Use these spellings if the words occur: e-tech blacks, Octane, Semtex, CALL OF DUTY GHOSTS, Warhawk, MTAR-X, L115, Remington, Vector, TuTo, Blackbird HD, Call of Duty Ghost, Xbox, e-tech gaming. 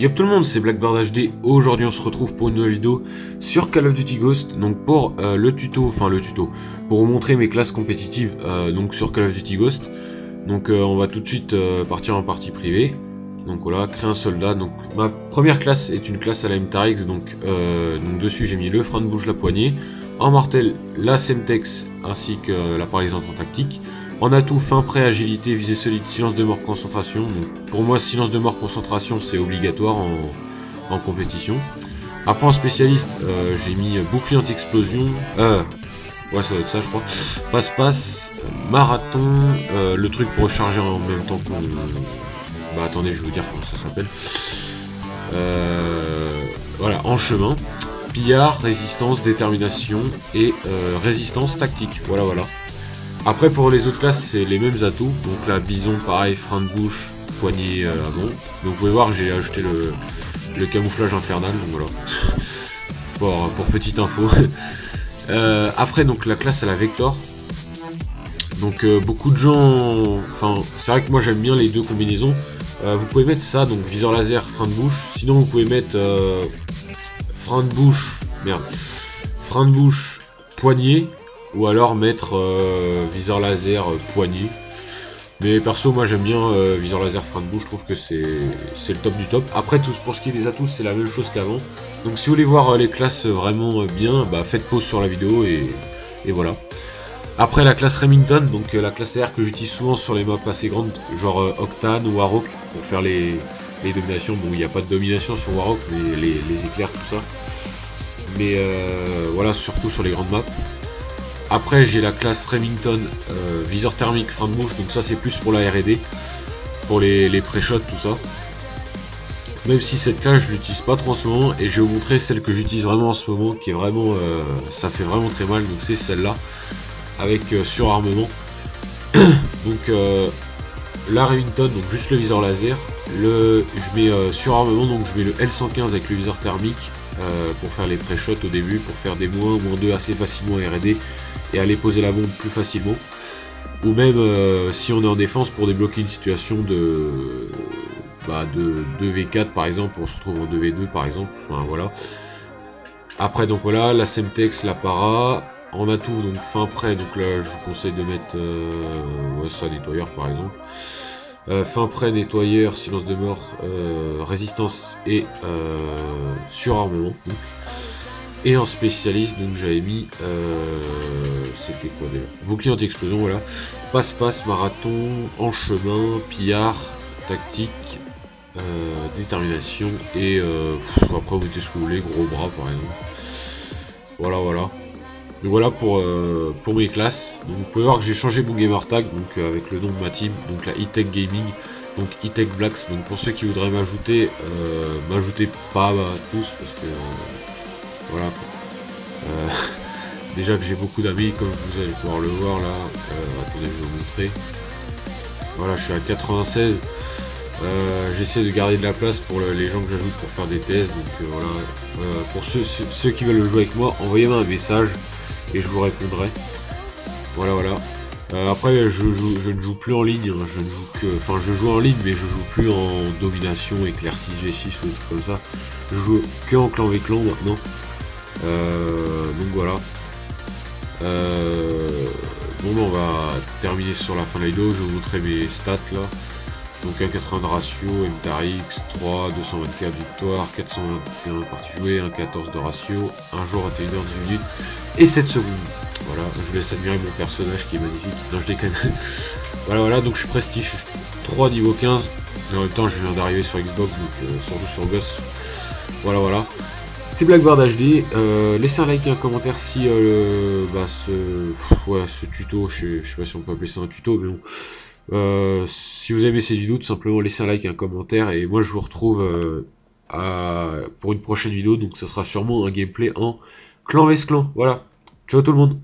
Yop tout le monde, c'est Blackbird HD. Aujourd'hui on se retrouve pour une nouvelle vidéo sur Call of Duty Ghost, donc pour pour vous montrer mes classes compétitives donc sur Call of Duty Ghost. Donc on va tout de suite partir en partie privée. Donc voilà, créer un soldat. Donc ma première classe est une classe à la MTAR-X, donc dessus j'ai mis le frein de bouche, la poignée, en mortel la Semtex ainsi que la paralysante en tactique. En atout, fin prêt, agilité, visée solide, silence de mort, concentration. Donc, pour moi, silence de mort, concentration, c'est obligatoire en compétition. Après, en spécialiste, j'ai mis bouclier anti-explosion. Ouais, ça doit être ça, je crois. Passe-passe, marathon, le truc pour recharger en même temps que... Bah, attendez, je vais vous dire comment ça s'appelle. Voilà, en chemin. Pillard, résistance, détermination et résistance tactique. Voilà, voilà. Après pour les autres classes c'est les mêmes atouts, donc là bison pareil, frein de bouche, poignée avant. Donc vous pouvez voir j'ai ajouté le camouflage infernal, donc voilà, pour petite info. Après donc la classe à la Vector. Donc beaucoup de gens, enfin c'est vrai que moi j'aime bien les deux combinaisons. Vous pouvez mettre ça, donc viseur laser, frein de bouche, sinon vous pouvez mettre frein de bouche, poignée. Ou alors mettre viseur laser poignée. Mais perso moi j'aime bien viseur laser frein de bouche, je trouve que c'est le top du top. Après tout, pour ce qui est des atouts c'est la même chose qu'avant. Donc si vous voulez voir les classes vraiment bien, bah, faites pause sur la vidéo et voilà. Après la classe Remington, donc la classe AR que j'utilise souvent sur les maps assez grandes, genre Octane ou Warhawk pour faire les dominations. Bon il n'y a pas de domination sur Warhawk, mais les éclairs tout ça. Mais voilà, surtout sur les grandes maps. Après j'ai la classe Remington, viseur thermique, frein de bouche, donc ça c'est plus pour la R&D, pour les pré-shots tout ça. Même si cette classe je l'utilise pas trop en ce moment, et je vais vous montrer celle que j'utilise vraiment en ce moment, qui est vraiment, ça fait vraiment très mal, donc c'est celle-là, avec surarmement. Donc la Remington, donc juste le viseur laser, je mets surarmement, donc je mets le L115 avec le viseur thermique, pour faire les pré-shots au début, pour faire des -1 ou -2 assez facilement en R&D et aller poser la bombe plus facilement, ou même si on est en défense pour débloquer une situation de 2v4 par exemple, on se retrouve en 2v2 par exemple, enfin voilà. Après donc voilà la Semtex, la para, en atout donc fin prêt, donc là je vous conseille de mettre ça, nettoyeur par exemple. Fin prêt, nettoyeur, silence de mort, résistance et surarmement. Donc. Et en spécialiste, donc j'avais mis c'était quoi déjà, bouclier anti-explosion, voilà. Passe-passe, marathon, en chemin, pillard, tactique, détermination et après vous mettez ce que vous voulez, gros bras par exemple. Voilà, voilà. Donc voilà pour mes classes. Donc vous pouvez voir que j'ai changé mon gamer tag, donc avec le nom de ma team, donc la e-tech gaming, donc e-tech blacks. Donc pour ceux qui voudraient m'ajouter, pas tous parce que voilà. Déjà que j'ai beaucoup d'amis, comme vous allez pouvoir le voir là. Attendez, je vais vous montrer. Voilà, je suis à 96. J'essaie de garder de la place pour les gens que j'ajoute pour faire des tests. Donc voilà. Pour ceux qui veulent jouer avec moi, envoyez-moi un message. Et je vous répondrai. Voilà, voilà. Après, je ne joue plus en ligne. Hein. Je joue en ligne, mais je joue plus en domination, éclair 6v6 ou des trucs comme ça. Je joue que en clan v clan maintenant. Donc voilà. Bon, ben, on va terminer sur la fin de la vidéo. Je vais vous montrer mes stats là. Donc 1,80 de ratio, MTAR-X, 3, 224 victoires, 421 parties jouées, 1,14 de ratio, 1 jour, 21h, 10 minutes et 7 secondes. Voilà, je vous laisse admirer mon personnage qui est magnifique. Non, je déconne. Voilà, voilà, donc je suis prestige 3, niveau 15. Et en même temps, je viens d'arriver sur Xbox, donc surtout sur Ghost. Voilà, voilà. C'était Blackbird HD. Laissez un like et un commentaire si ce tuto, je sais pas si on peut appeler ça un tuto, mais bon. Si vous aimez cette vidéo, tout simplement laissez un like et un commentaire, et moi je vous retrouve pour une prochaine vidéo, donc ça sera sûrement un gameplay en clan vs clan. Voilà, ciao tout le monde.